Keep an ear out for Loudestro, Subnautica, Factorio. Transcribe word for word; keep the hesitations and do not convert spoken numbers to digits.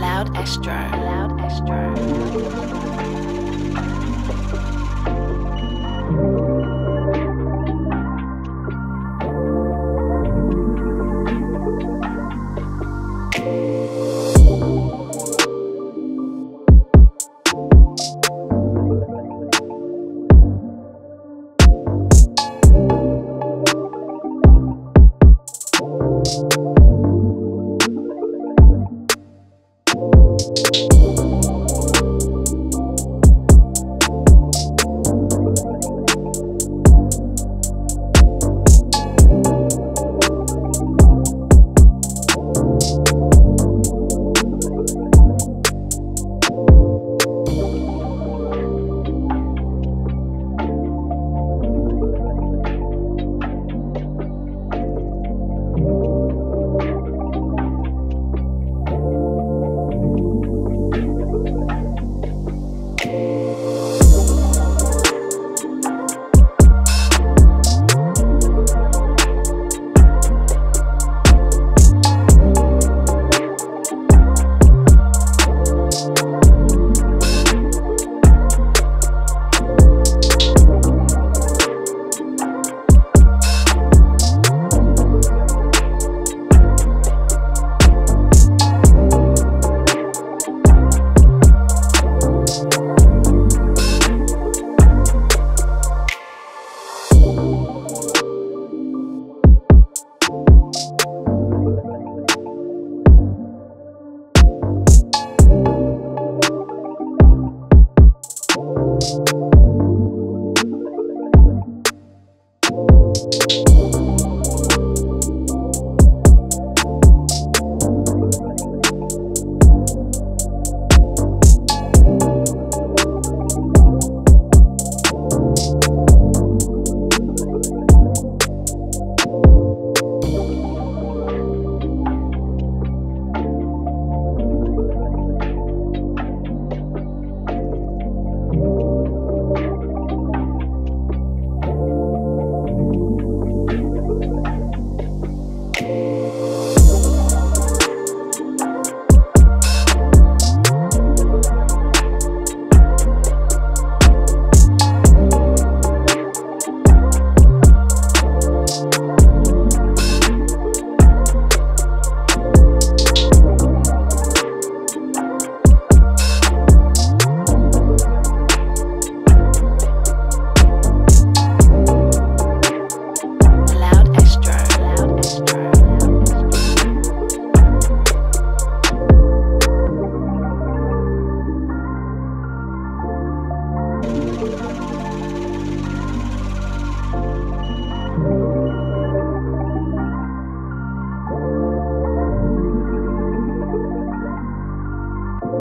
Loudestro, Loudestro. Thank you.